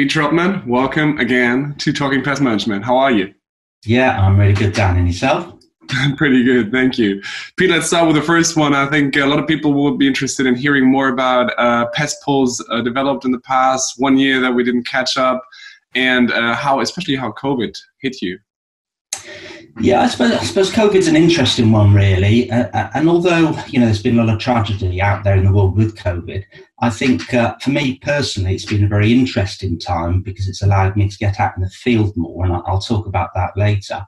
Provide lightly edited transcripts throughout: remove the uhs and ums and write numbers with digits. Peter Trotman, welcome again to Talking Pest Management. How are you? Yeah, I'm really good, Dan. And yourself? Pretty good, thank you. Pete, let's start with the first one. I think a lot of people will be interested in hearing more about Pest Pulse developed in the past 1 year that we didn't catch up, and especially how COVID hit you. Yeah, I suppose COVID's an interesting one, really. And although, you know, there's been a lot of tragedy out there in the world with COVID, I think for me personally, it's been a very interesting time because it's allowed me to get out in the field more, and I'll talk about that later.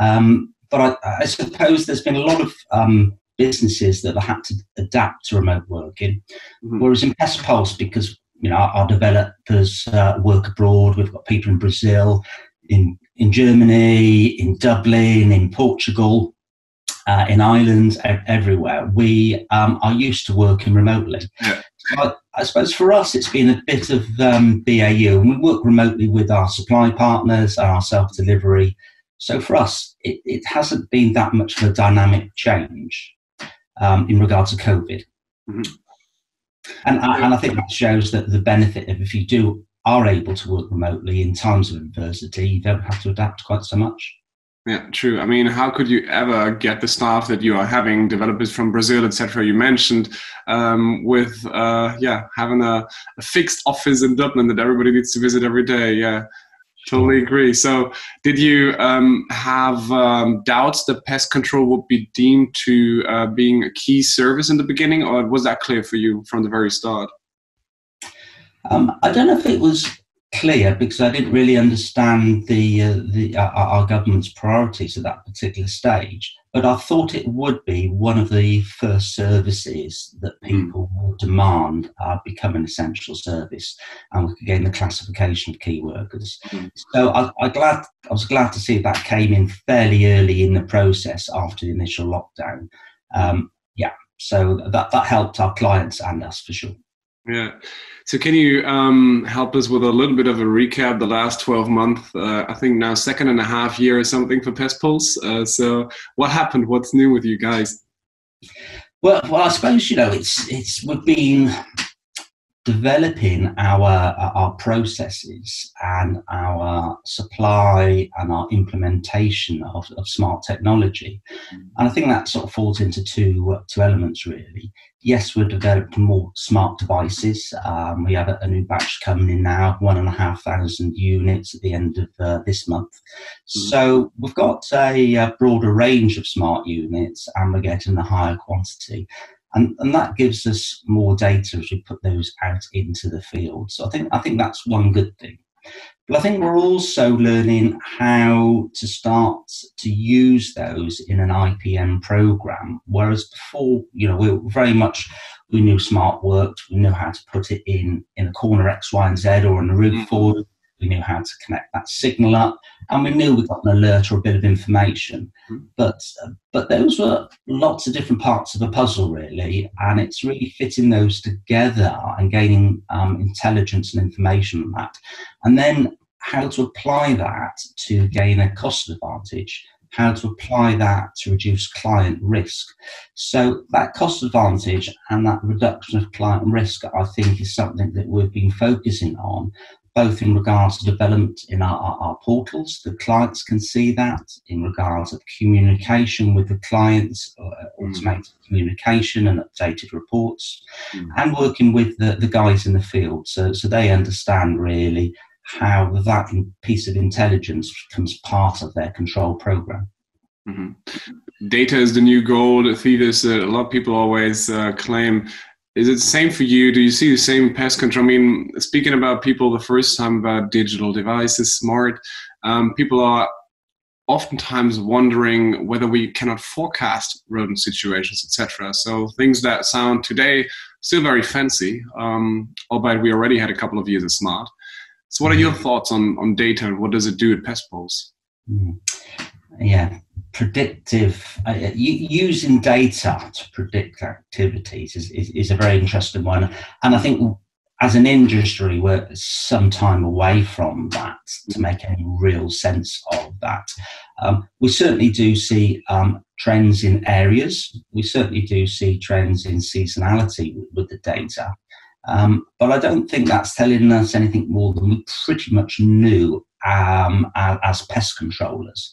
But I suppose there's been a lot of businesses that have had to adapt to remote working, whereas in Pest Pulse, because, you know, our developers work abroad, we've got people in Brazil, in Germany, in Dublin, in Portugal, in Ireland, everywhere. We are used to working remotely. Yeah. So I suppose for us it's been a bit of BAU, and we work remotely with our supply partners and our self-delivery. So for us, it hasn't been that much of a dynamic change in regards to COVID. Mm-hmm. And I think that shows that the benefit of if you do are able to work remotely in times of adversity, you don't have to adapt quite so much. Yeah, true. I mean, how could you ever get the staff that you are having, developers from Brazil, etc., you mentioned, with having a fixed office in Dublin that everybody needs to visit every day? Yeah, totally agree. So did you have doubts that pest control would be deemed to being a key service in the beginning, or was that clear for you from the very start? I don't know if it was clear because I didn't really understand our government's priorities at that particular stage, but I thought it would be one of the first services that people will demand become an essential service, and we could gain the classification of key workers. So I was glad to see that came in fairly early in the process after the initial lockdown. So that helped our clients and us for sure. Yeah. So can you help us with a little bit of a recap the last 12 months, I think now second and a half year or something for Pest Pulse. So what happened? What's new with you guys? Well, I suppose, you know, we've been developing our processes and our supply and our implementation of smart technology. And I think that sort of falls into two elements, really. Yes, we're developing more smart devices. We have a new batch coming in now, 1,500 units at the end of this month. So we've got a broader range of smart units and we're getting a higher quantity. And that gives us more data as we put those out into the field. So I think that's one good thing. But I think we're also learning how to start to use those in an IPM program. Whereas before, you know, we knew smart worked. We knew how to put it in a corner X, Y, and Z, or in a roof forward. We knew how to connect that signal up, and we knew we got an alert or a bit of information. But those were lots of different parts of a puzzle, really, and it's really fitting those together and gaining intelligence and information on that. And then how to apply that to gain a cost advantage, how to apply that to reduce client risk. So that cost advantage and that reduction of client risk, I think, is something that we've been focusing on, both in regards to development in our portals, the clients can see that, in regards to communication with the clients, automated communication and updated reports, and working with the guys in the field. So they understand really how that piece of intelligence becomes part of their control program. Data is the new gold, Thetis, a lot of people always claim. Is it the same for you? Do you see the same pest control? I mean, speaking about people the first time about digital devices, smart, people are oftentimes wondering whether we cannot forecast rodent situations, etc. So things that sound today still very fancy, albeit we already had a couple of years of smart. So what are your thoughts on data and what does it do at Pest Pulse? Yeah. Predictive, using data to predict activities is a very interesting one. And I think as an industry, we're some time away from that to make any real sense of that. We certainly do see trends in areas. We certainly do see trends in seasonality with the data. But I don't think that's telling us anything more than we pretty much knew as pest controllers.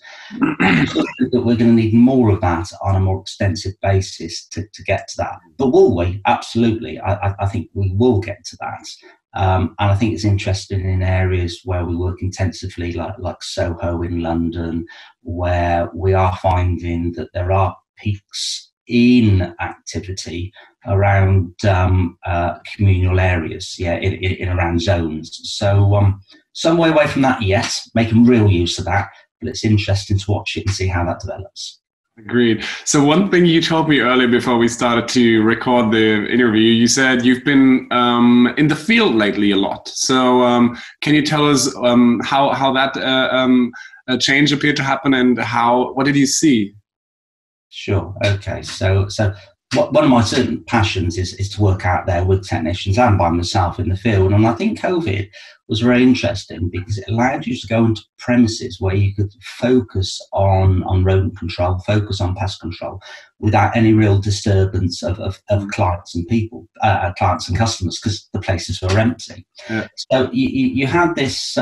That we're going to need more of that on a more extensive basis to get to that. But will we? Absolutely. I think we will get to that. And I think it's interesting in areas where we work intensively, like Soho in London, where we are finding that there are peaks in activity around communal areas, in around zones. So some way away from that yet, making real use of that, but it's interesting to watch it and see how that develops. Agreed. So one thing you told me earlier before we started to record the interview, you said you've been in the field lately a lot. So can you tell us how that change appeared to happen, and what did you see? Sure. Okay. So one of my certain passions is to work out there with technicians and by myself in the field. And I think COVID was very interesting because it allowed you to go into premises where you could focus on rodent control, focus on pest control without any real disturbance of clients and people, clients and customers, because the places were empty. Yeah. So you had this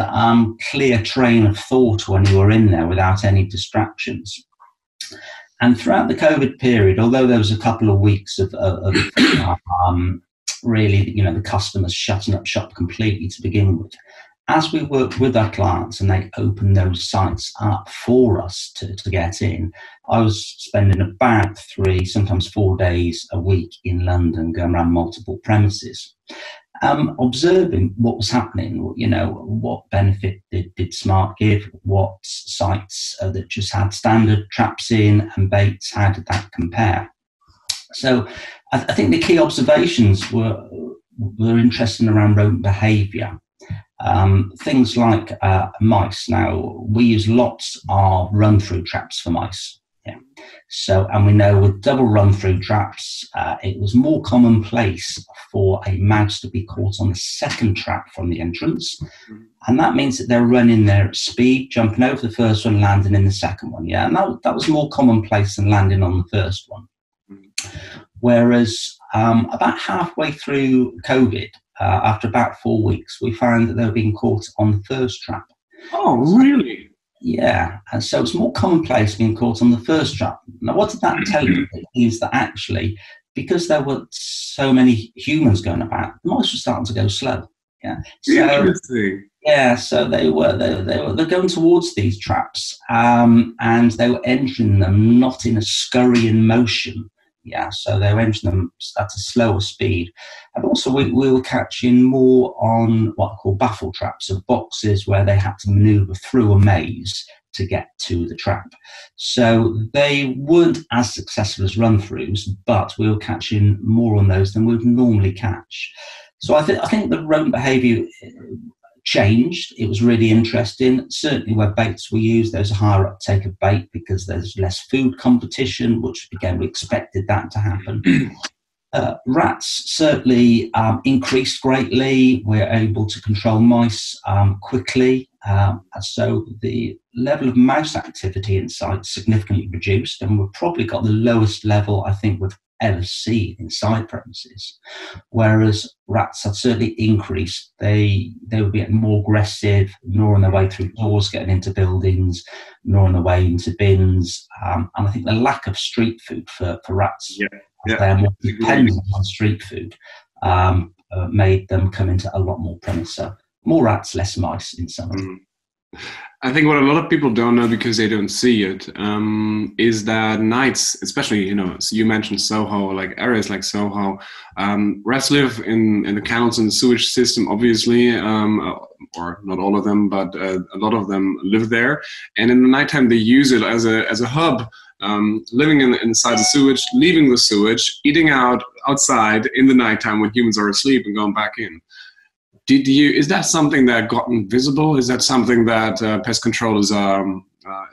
clear train of thought when you were in there without any distractions. And throughout the COVID period, although there was a couple of weeks of really, the customers shutting up shop completely to begin with, as we worked with our clients and they opened those sites up for us to get in, I was spending about 3, sometimes 4 days a week in London going around multiple premises, observing what was happening, what benefit did Smart give, what sites that just had standard traps in and baits, how did that compare? So I think the key observations were interesting around rodent behaviour. Things like mice. Now, we use lots of run-through traps for mice. Yeah. So, and we know with double run-through traps, it was more commonplace for a mouse to be caught on the second trap from the entrance. And that means that they're running there at speed, jumping over the first one, landing in the second one. Yeah, and that was more commonplace than landing on the first one. Whereas about halfway through COVID, after about 4 weeks, we found that they were being caught on the first trap. Oh, really? Yeah. And so it's more commonplace being caught on the first trap. Now, what did that tell you? It means that actually, because there were so many humans going about, the mice were starting to go slow. Yeah. Interesting. Yeah, so they're going towards these traps, and they were entering them not in a scurrying motion. Yeah, so they were entering them at a slower speed. And also we were catching more on what I call baffle traps, or boxes where they had to manoeuvre through a maze to get to the trap. So they weren't as successful as run-throughs, but we were catching more on those than we would normally catch. So I think the rodent behaviour changed. It was really interesting. Certainly where baits were used, there's a higher uptake of bait because there's less food competition, which again, we expected that to happen. Rats certainly increased greatly. We're able to control mice quickly. So the level of mouse activity in sites significantly reduced, and we've probably got the lowest level, I think, with LC inside premises, whereas rats had certainly increased. They were getting more aggressive, gnawing their way through doors, getting into buildings, gnawing their way into bins, and I think the lack of street food for rats, they are more dependent on street food, made them come into a lot more premises. So more rats, less mice in some ways. I think what a lot of people don't know, because they don't see it, is that nights, especially, so you mentioned Soho, like areas like Soho, rats live in the canals and the sewage system, obviously, or not all of them, but a lot of them live there. And in the nighttime, they use it as a hub, living inside the sewage, leaving the sewage, eating outside in the nighttime when humans are asleep and going back in. Is that something that gotten visible? Is that something that pest controllers,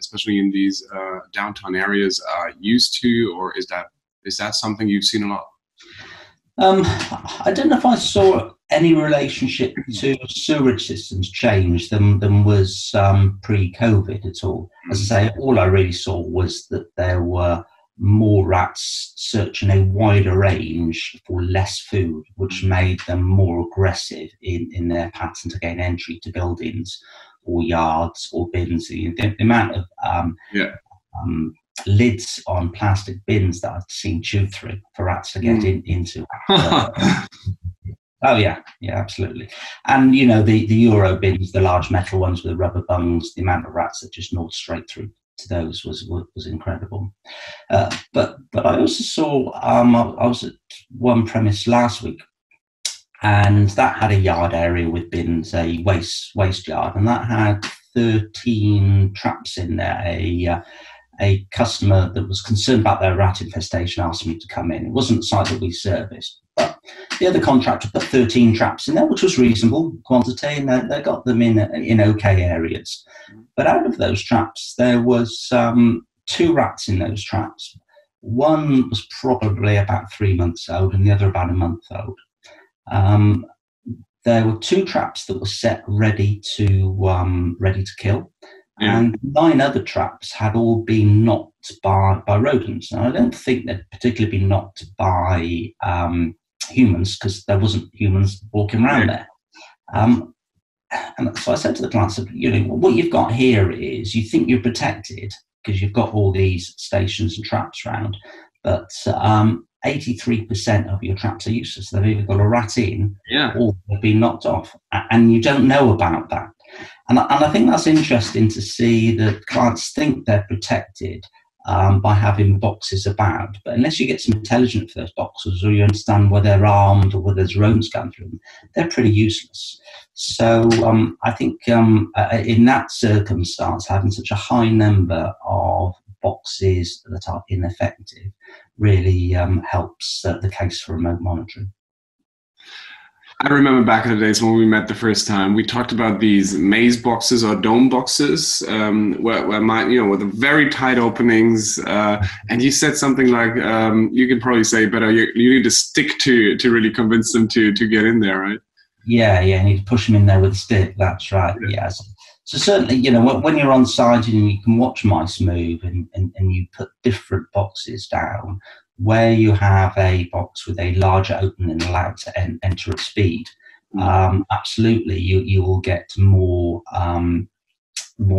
especially in these downtown areas, are used to, or is that something you've seen a lot? I don't know if I saw any relationship to sewerage systems change than was pre-COVID at all. As I say, all I really saw was that there were more rats searching a wider range for less food, which made them more aggressive in their pattern to gain entry to buildings or yards or bins. The amount of lids on plastic bins that I've seen chewed through for rats to get into. Oh, yeah, absolutely. And, you know, the Euro bins, the large metal ones with the rubber bungs, the amount of rats that just gnawed straight through to those was incredible. But I also saw, I was at one premise last week, and that had a yard area with bins, a waste yard, and that had 13 traps in there. A customer that was concerned about their rat infestation asked me to come in. It wasn't the site that we serviced, but the other contractor put 13 traps in there, which was reasonable quantity, and they got them in okay areas. But out of those traps, there was 2 rats in those traps. One was probably about 3 months old, and the other about a month old. There were 2 traps that were set ready to kill. And 9 other traps had all been knocked by rodents. Now, I don't think they'd particularly been knocked by humans, because there wasn't humans walking around there. And so I said to the client, you know, what you've got here is you think you're protected because you've got all these stations and traps around, but 83% of your traps are useless. They've either got a rat in or they've been knocked off, and you don't know about that. And I think that's interesting to see that clients think they're protected by having boxes about. But unless you get some intelligence for those boxes, or you understand whether they're armed or whether there's rodents going through them, they're pretty useless. So I think in that circumstance, having such a high number of boxes that are ineffective really helps the case for remote monitoring. I remember back in the days when we met the first time, we talked about these maze boxes or dome boxes, with the very tight openings. And you said something like, you can probably say better, you need to stick to really convince them to get in there, right? Yeah, you need to push them in there with a stick. That's right. Yes. So certainly, you know, when you're on site and you can watch mice move and you put different boxes down, where you have a box with a larger opening and allowed to enter at speed, absolutely you will get more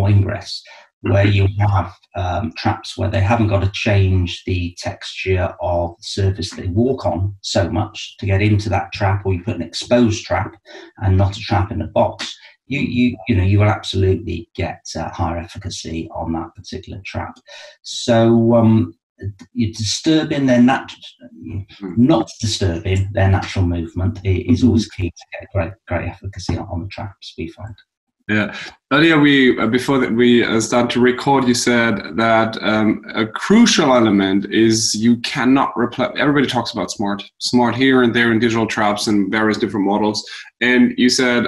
ingress. Where you have traps where they haven't got to change the texture of the surface they walk on so much to get into that trap, or you put an exposed trap and not a trap in a box, you will absolutely get higher efficacy on that particular trap. So you're disturbing their natural movement is always key to get great efficacy on the traps, we find. Yeah. Earlier, before we start to record, you said that a crucial element is you cannot replace. Everybody talks about smart here and there in digital traps and various different models, and you said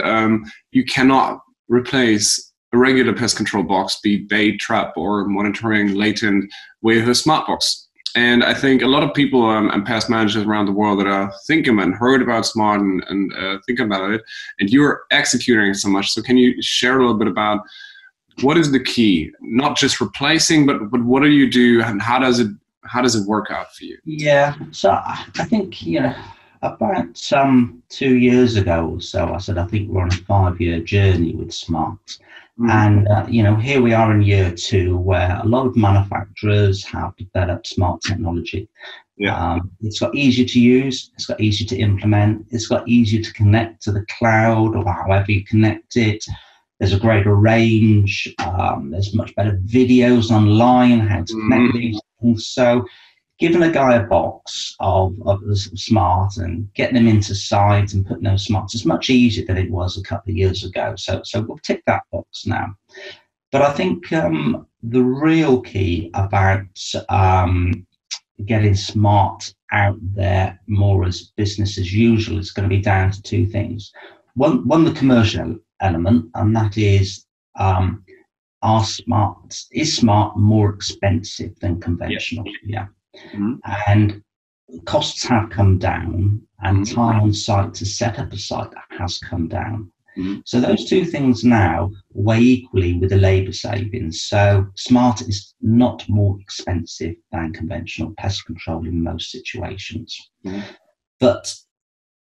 you cannot replace a regular pest control box, be bait, trap, or monitoring latent, with a smart box. And I think a lot of people and pest managers around the world that are thinking and heard about smart and thinking about it, and you're executing so much. So can you share a little bit about what is the key, not just replacing, but what do you do and how does it work out for you? Yeah, so I think, you know, about 2 years ago or so, I said I think we're on a 5-year journey with smart. And, you know, here we are in year 2, where a lot of manufacturers have developed smart technology. It's got easier to use, it's got easier to implement, it's got easier to connect to the cloud or however you connect it. There's a greater range, there's much better videos online, how to connect these things. So giving a guy a box of smart and getting them into sides and putting those smarts is much easier than it was a couple of years ago. So we'll tick that box now. But I think the real key about getting smart out there more as business as usual is going to be down to 2 things. One, the commercial element, and that is is smart more expensive than conventional? Yeah. And costs have come down, and time on site to set up a site has come down. Mm-hmm. So those two things now weigh equally with the labour savings. So Smart is not more expensive than conventional pest control in most situations. Mm-hmm. But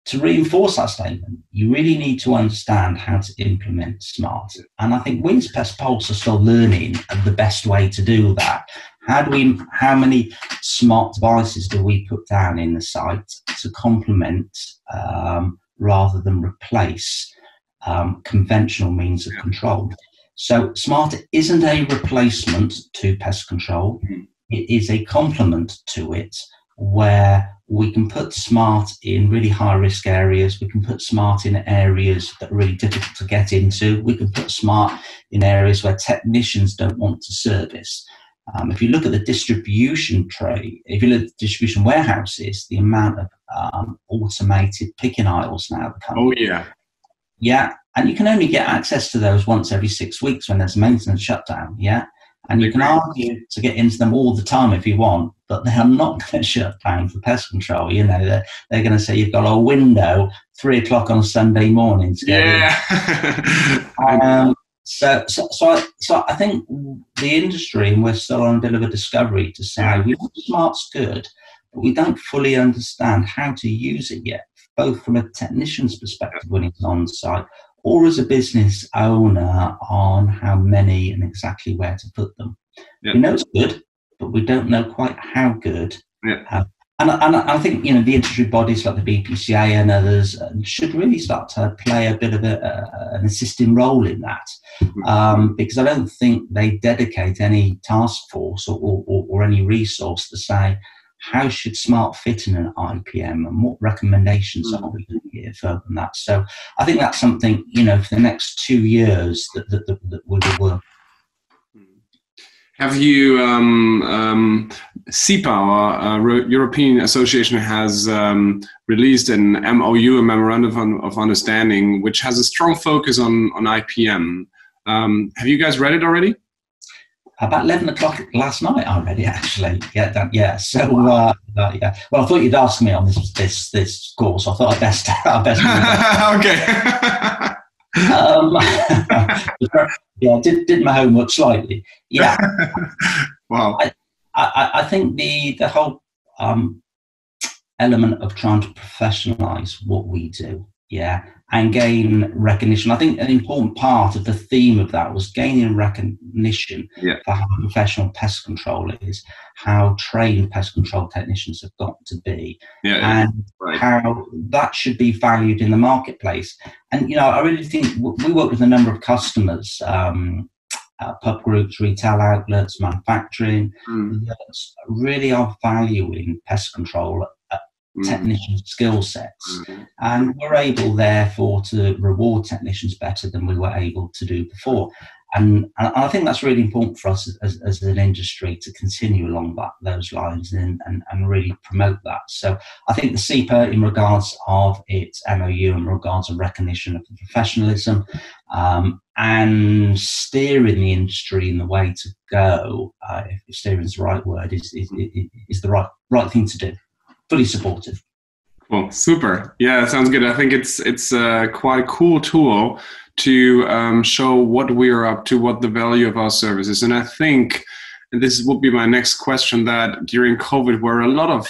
to reinforce that statement, you really need to understand how to implement Smart. And I think we as Pest Pulse are still learning the best way to do that. How many smart devices do we put down in the site to complement rather than replace conventional means of control? So Smart isn't a replacement to pest control. It is a complement to it, where we can put Smart in really high risk areas. We can put Smart in areas that are really difficult to get into. We can put Smart in areas where technicians don't want to service. If you look at the distribution tray, if you look at the distribution warehouses, the amount of automated picking aisles now become. Oh, yeah. Yeah. And you can only get access to those once every 6 weeks when there's maintenance shutdown. Yeah. And you can argue to get into them all the time if you want, but they are not going to shut down for pest control. You know, they're going to say you've got a window 3 o'clock on Sunday morning to get in. So I think the industry, and we're still on a bit of a discovery to say we know Smart's good, but we don't fully understand how to use it yet, both from a technician's perspective when it's on site, or as a business owner on how many and exactly where to put them. Yeah. We know it's good, but we don't know quite how good. Yeah. And I think, you know, the industry bodies like the BPCA and others should really start to play a bit of an assisting role in that, because I don't think they dedicate any task force or any resource to say, how should Smart fit in an IPM, and what recommendations are we going to give further than that? So I think that's something, you know, for the next 2 years that we will work. Have you, CEPA, or European Association, has released an MoU, a Memorandum of Understanding, which has a strong focus on IPM. Have you guys read it already? About 11 o'clock last night, I read it, actually. Yeah. So, well, I thought you'd ask me on this course. I thought I best. Okay. Yeah, I did my homework slightly. Yeah. Wow. I think the whole element of trying to professionalise what we do. Yeah, and gain recognition. I think an important part of the theme of that was gaining recognition for how professional pest control is, how trained pest control technicians have got to be, and how that should be valued in the marketplace. And, you know, I really think we work with a number of customers, pub groups, retail outlets, manufacturing, that really are valuing pest control technician skill sets, and we're able therefore to reward technicians better than we were able to do before, and I think that's really important for us as an industry to continue along those lines and really promote that. So I think the CEPA, in regards of its MOU, in regards of recognition of the professionalism and steering the industry in the way to go, if steering is the right word, is the right thing to do. Fully supportive. Cool, super. Yeah, that sounds good. I think it's quite a cool tool to show what we are up to, what the value of our service is. And I think, and this would be my next question, that during COVID, where a lot of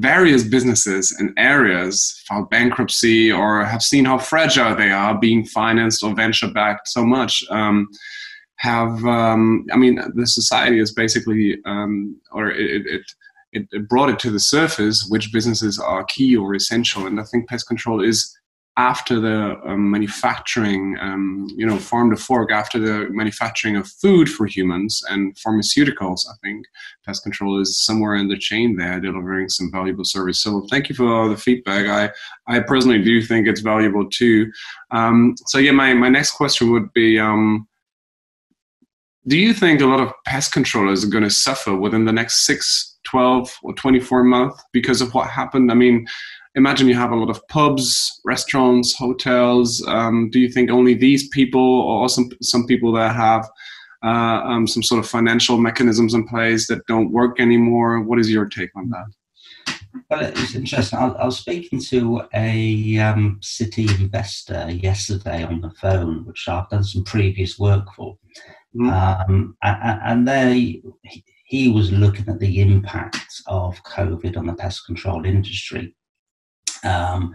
various businesses and areas filed bankruptcy or have seen how fragile they are, being financed or venture-backed so much, I mean, the society is basically, it brought it to the surface which businesses are key or essential. And I think pest control is, after the manufacturing, you know, farm to fork, after the manufacturing of food for humans and pharmaceuticals, I think pest control is somewhere in the chain there, delivering some valuable service. So thank you for the feedback. I personally do think it's valuable too. So yeah, my next question would be, do you think a lot of pest controllers are going to suffer within the next 6, 12 or 24 months because of what happened? I mean, imagine you have a lot of pubs, restaurants, hotels. Do you think only these people, or some people that have some sort of financial mechanisms in place that don't work anymore? What is your take on that? Well, it's interesting. I was speaking to a city investor yesterday on the phone, which I've done some previous work for. And he was looking at the impact of COVID on the pest control industry. And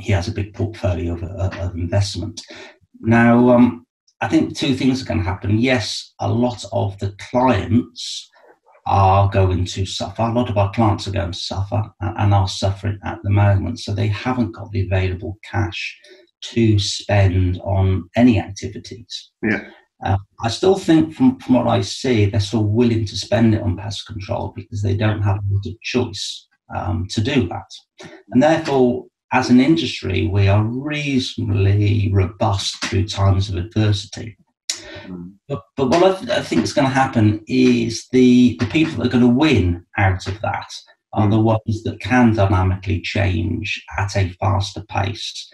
he has a big portfolio of investment. Now, I think two things are going to happen. Yes, a lot of the clients are going to suffer. A lot of our clients are going to suffer and are suffering at the moment. So they haven't got the available cash to spend on any activities. Yeah. I still think from what I see, they're still willing to spend it on pest control because they don't have a good choice to do that. And therefore, as an industry, we are reasonably robust through times of adversity. But what I think is going to happen is the people that are going to win out of that are the ones that can dynamically change at a faster pace,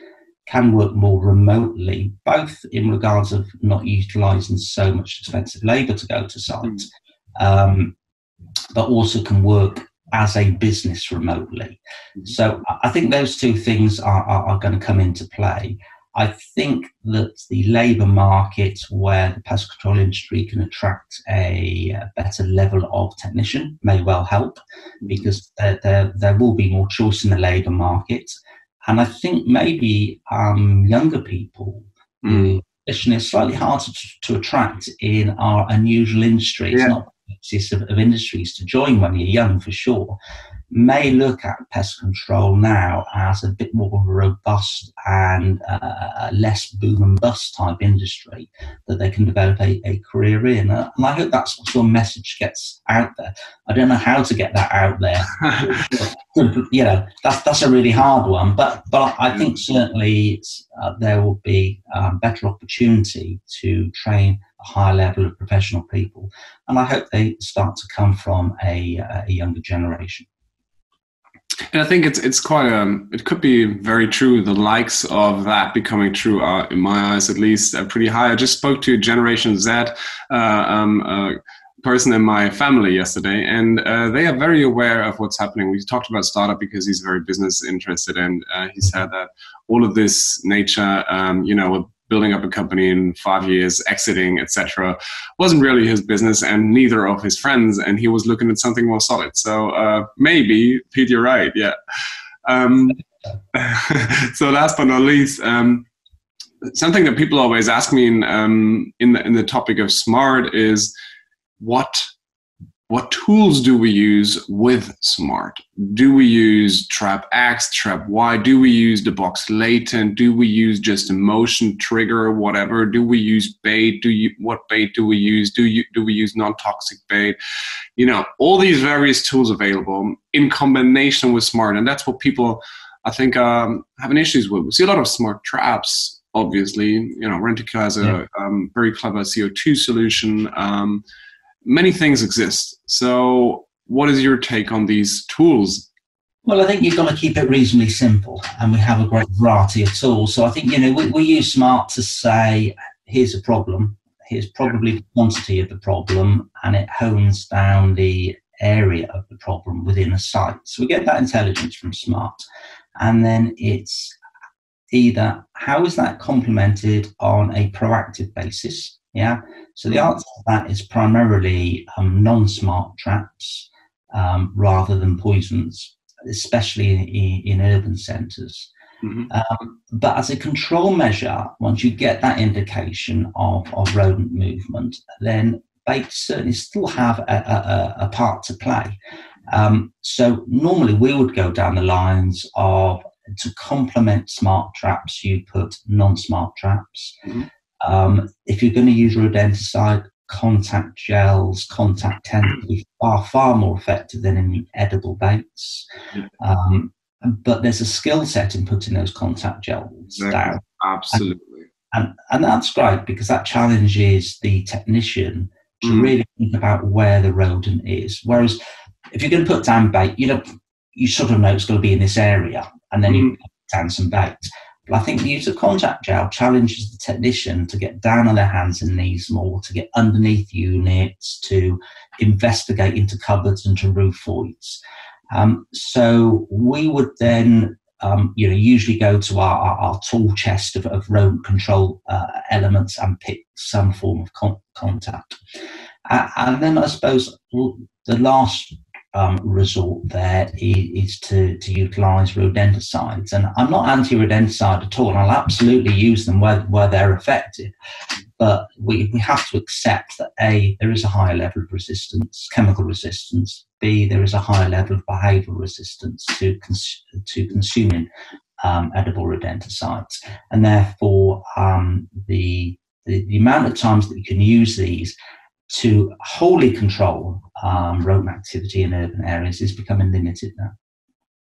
can work more remotely, both in regards of not utilising so much expensive labour to go to site, but also can work as a business remotely. So I think those two things are going to come into play. I think that the labour market, where the pest control industry can attract a better level of technician, may well help, because there will be more choice in the labour market. And I think maybe younger people, traditionally, is slightly harder to attract in our unusual industry. Yeah. It's not the basis of industries to join when you're young, for sure. May look at pest control now as a bit more of a robust and less boom and bust type industry that they can develop a career in. And I hope that sort of message gets out there. I don't know how to get that out there. You know, that's a really hard one. But I think certainly there will be better opportunity to train a high level of professional people. And I hope they start to come from a younger generation. And I think it's quite it could be very true. The likes of that becoming true are, in my eyes at least, are pretty high. I just spoke to Generation Z person in my family yesterday, and they are very aware of what's happening. We talked about startup because he's very business interested, and he said that all of this nature, you know, building up a company in 5 years, exiting, etc., wasn't really his business, and neither of his friends, and he was looking at something more solid. So maybe, Pete, you're right, yeah. So last but not least, something that people always ask me in the topic of SMART is, what tools do we use with SMART? Do we use Trap X, Trap Y? Do we use the box latent? Do we use just a motion trigger, whatever? Do we use bait? What bait do we use? Do we use non-toxic bait? You know, all these various tools available in combination with SMART. And that's what people, I think, having issues with. We see a lot of SMART traps, obviously. You know, Rentica has a very clever CO2 solution. Many things exist. So what is your take on these tools? Well, I think you've got to keep it reasonably simple, and we have a great variety of tools. So I think, you know, we use SMART to say, here's a problem, here's probably the quantity of the problem, and it hones down the area of the problem within a site. So we get that intelligence from SMART, and then it's either how is that complemented on a proactive basis? Yeah, so the answer to that is primarily non-smart traps rather than poisons, especially in urban centres. But as a control measure, once you get that indication of rodent movement, then baits certainly still have a part to play. So normally we would go down the lines of, to complement smart traps, you put non-smart traps. If you're going to use rodenticide, contact gels, contact tentacles are far more effective than any edible baits. But there's a skill set in putting those contact gels down. Absolutely. And that's great, because that challenges the technician to really think about where the rodent is. Whereas if you're going to put down bait, you sort of know it's going to be in this area, and then you put down some bait. But I think the use of contact gel challenges the technician to get down on their hands and knees more, to get underneath units, to investigate into cupboards and to roof voids. So we would then usually go to our tool chest of rodent control elements and pick some form of contact. And then I suppose the last resort there is to utilise rodenticides. And I'm not anti-rodenticide at all. I'll absolutely use them where they're effective. But we have to accept that A, there is a higher level of resistance, chemical resistance. B, there is a higher level of behavioural resistance to consuming edible rodenticides. And therefore, the amount of times that you can use these to wholly control rodent activity in urban areas is becoming limited now.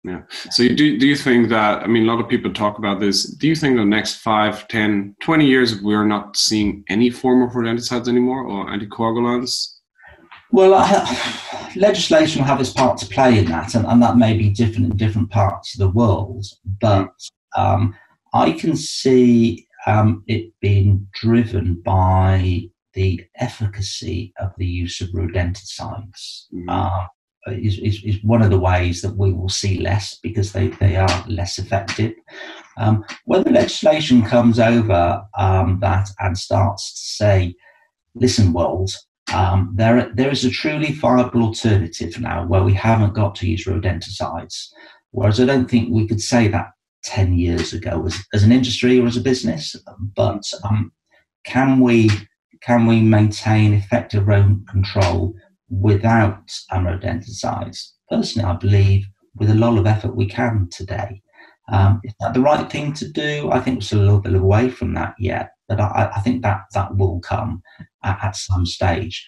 Yeah. So do you think that, I mean, a lot of people talk about this. Do you think the next 5, 10, 20 years, we're not seeing any form of rodenticides anymore or anticoagulants? Well, legislation will have its part to play in that, and that may be different in different parts of the world. But I can see it being driven by the efficacy of the use of rodenticides. Is one of the ways that we will see less, because they are less effective. Whether legislation comes over that and starts to say, listen, world, there is a truly viable alternative now where we haven't got to use rodenticides. Whereas I don't think we could say that 10 years ago as an industry or as a business. But can we maintain effective rodent control without rodenticides? Personally, I believe with a lot of effort we can today. Is that the right thing to do? I think we're still a little bit away from that yet, but I think that will come at some stage.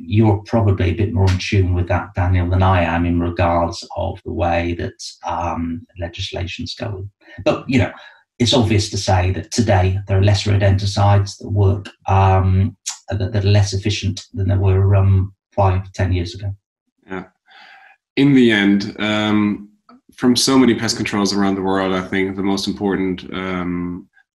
You're probably a bit more in tune with that, Daniel, than I am in regards of the way that legislation's going. But, you know, it's obvious to say that today there are less rodenticides that work, that are less efficient than there were 5, 10 years ago. Yeah. In the end, from so many pest controls around the world, I think the most important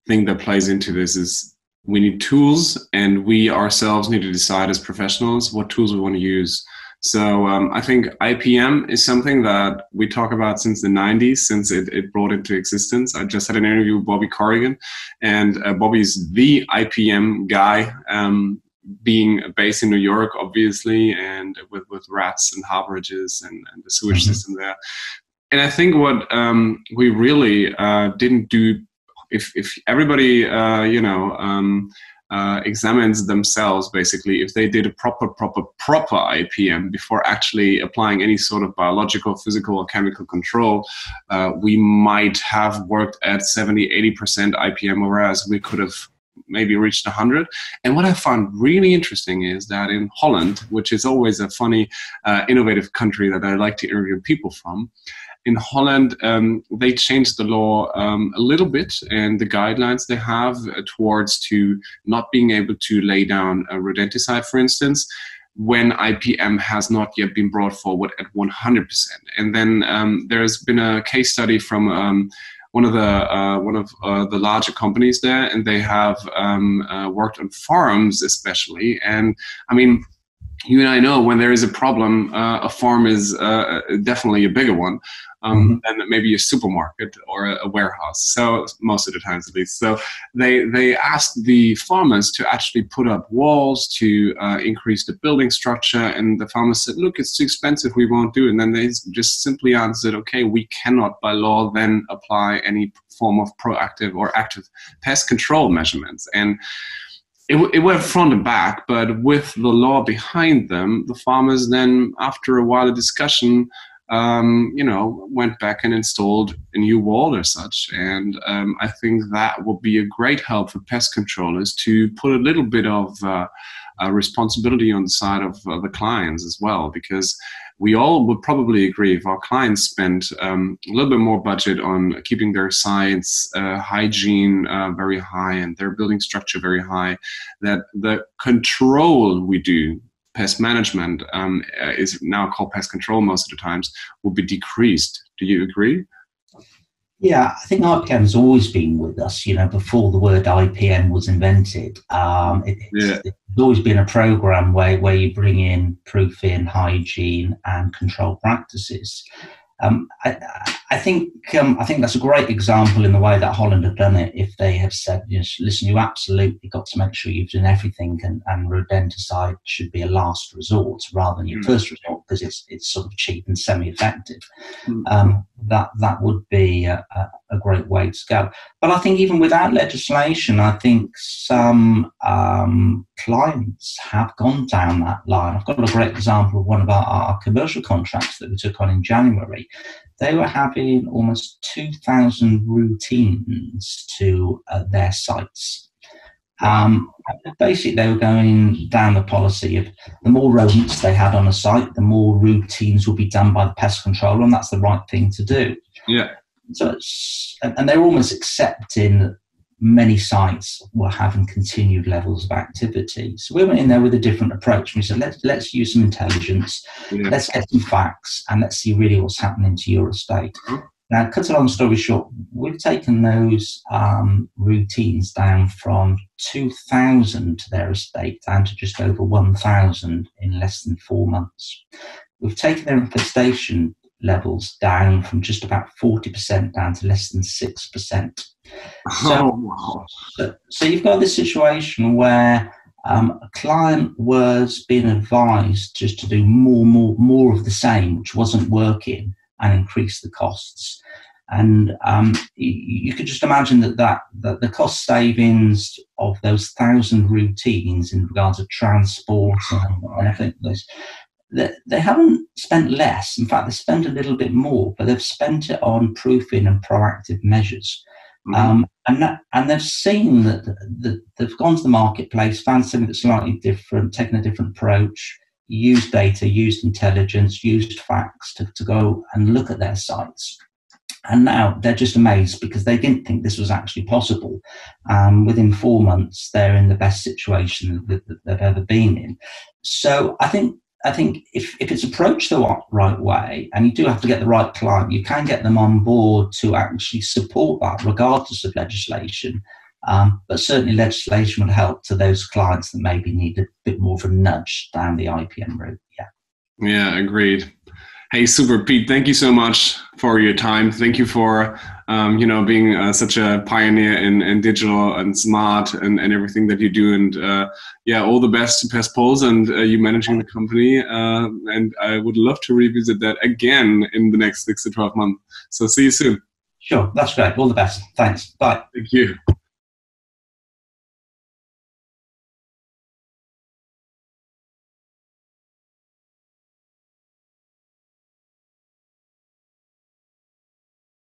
thing that plays into this is we need tools, and we ourselves need to decide as professionals what tools we want to use. So I think IPM is something that we talk about since the 90s, since it brought into existence. I just had an interview with Bobby Corrigan, and Bobby's the IPM guy, being based in New York, obviously, and with rats and harborages and the sewage system there. And I think what we really didn't do, if everybody, examines themselves, basically, if they did a proper IPM before actually applying any sort of biological, physical, or chemical control, we might have worked at 70-80% IPM, whereas we could have maybe reached 100. And what I found really interesting is that in Holland, which is always a funny, innovative country that I like to interview people from, in Holland, they changed the law a little bit, and the guidelines they have towards to not being able to lay down a rodenticide, for instance, when IPM has not yet been brought forward at 100%. And then there's been a case study from one of the larger companies there, and they have worked on farms especially. And I mean, you and I know when there is a problem, a farm is definitely a bigger one than maybe a supermarket or a warehouse. So most of the times, at least. So they asked the farmers to actually put up walls to increase the building structure, and the farmers said, "Look, it's too expensive. We won't do it." And then they just simply answered, "Okay, we cannot by law then apply any form of proactive or active pest control measurements." And It went front and back, but with the law behind them, the farmers then, after a while of discussion, went back and installed a new wall or such. And I think that will be a great help for pest controllers to put a little bit of responsibility on the side of the clients as well, because we all would probably agree if our clients spent a little bit more budget on keeping their science hygiene very high and their building structure very high, that the control we do, pest management, is now called pest control most of the times, will be decreased. Do you agree? Yeah, I think IPM has always been with us, you know, before the word IPM was invented. It's always been a program where you bring in proofing, hygiene and control practices. I think that's a great example in the way that Holland have done it. If they have said, you know, listen, you absolutely got to make sure you've done everything, and rodenticide should be a last resort rather than your first resort, because it's sort of cheap and semi-effective. That would be a great way to go. But I think even without legislation, I think some clients have gone down that line. I've got a great example of one of our commercial contracts that we took on in January. They were having almost 2,000 routines to their sites. Basically, they were going down the policy of the more rodents they had on a site, the more routines will be done by the pest controller, and that's the right thing to do. Yeah. So it's, and they're almost accepting that many sites were having continued levels of activity. So we went in there with a different approach. We said, let's use some intelligence, let's get some facts, and let's see really what's happening to your estate. Now, cut a long story short, we've taken those routines down from 2,000 to their estate down to just over 1,000 in less than 4 months. We've taken their infestation levels down from just about 40% down to less than 6%. So you've got this situation where a client was being advised just to do more of the same, which wasn't working, and increase the costs. And you could just imagine that the cost savings of those 1,000 routines in regards to transport and everything, they haven't spent less. In fact, they spent a little bit more, but they've spent it on proofing and proactive measures. And they've seen that they've gone to the marketplace, found something that's slightly different, taken a different approach, used data, used intelligence, used facts to go and look at their sites. And now they're just amazed because they didn't think this was actually possible. Within 4 months, they're in the best situation that they've ever been in. So I think if it's approached the right way, and you do have to get the right client, you can get them on board to actually support that regardless of legislation. But certainly legislation would help to those clients that maybe need a bit more of a nudge down the IPM route. Yeah, agreed. Hey, super, Pete. Thank you so much for your time. Thank you for being such a pioneer in digital and smart and everything that you do. And all the best to Pest Pulse and you managing the company. And I would love to revisit that again in the next 6 to 12 months. So see you soon. Sure, that's great. All the best. Thanks. Bye. Thank you.